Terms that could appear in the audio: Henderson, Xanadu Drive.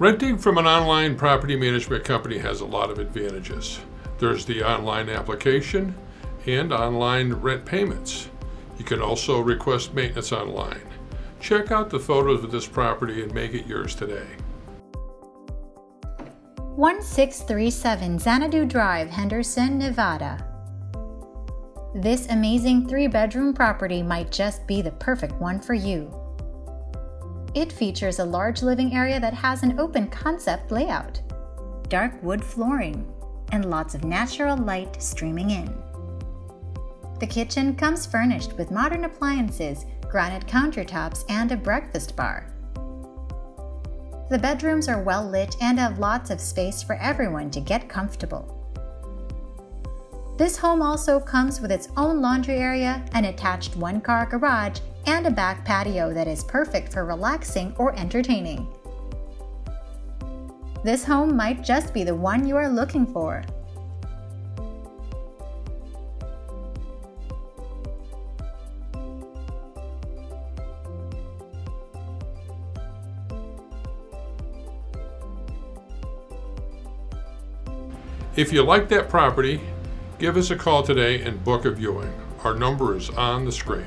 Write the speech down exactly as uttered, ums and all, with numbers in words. Renting from an online property management company has a lot of advantages. There's the online application and online rent payments. You can also request maintenance online. Check out the photos of this property and make it yours today. one six three seven Xanadu Drive, Henderson, Nevada. This amazing three-bedroom property might just be the perfect one for you. It features a large living area that has an open concept layout, dark wood flooring, and lots of natural light streaming in. The kitchen comes furnished with modern appliances, granite countertops, and a breakfast bar. The bedrooms are well lit and have lots of space for everyone to get comfortable. This home also comes with its own laundry area, an attached one-car garage, and a back patio that is perfect for relaxing or entertaining. This home might just be the one you are looking for. If you like that property, give us a call today and book a viewing. Our number is on the screen.